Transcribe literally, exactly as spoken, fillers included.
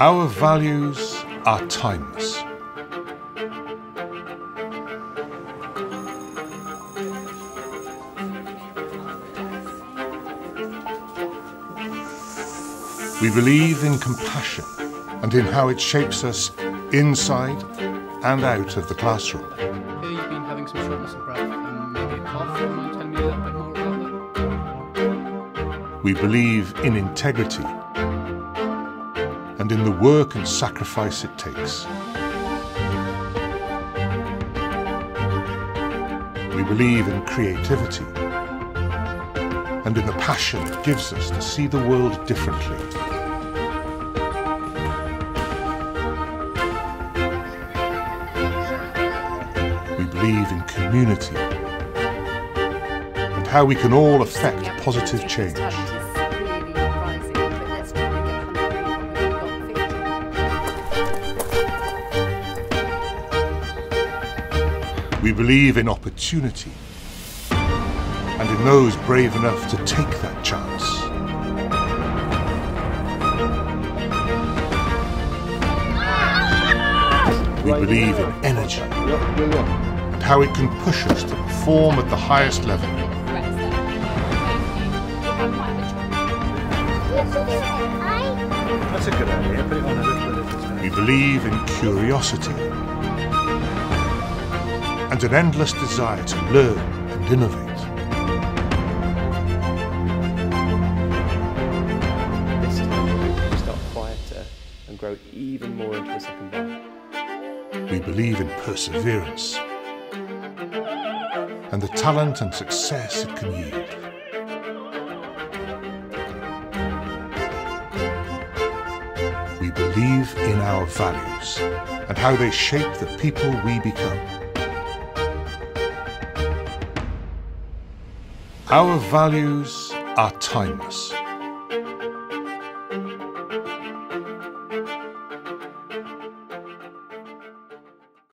Our values are timeless. We believe in compassion and in how it shapes us inside and out of the classroom. Here you've been having some shortness of breath and maybe a cough. Can you tell me a little bit more about that? We believe in integrity and in the work and sacrifice it takes. We believe in creativity and in the passion it gives us to see the world differently. We believe in community and how we can all affect positive change. We believe in opportunity and in those brave enough to take that chance. We believe in energy and how it can push us to perform at the highest level. That's a good idea. We believe in curiosity and an endless desire to learn and innovate. This time we start quieter and grow even more into the second one. We believe in perseverance and the talent and success it can yield. We believe in our values and how they shape the people we become. Our values are timeless.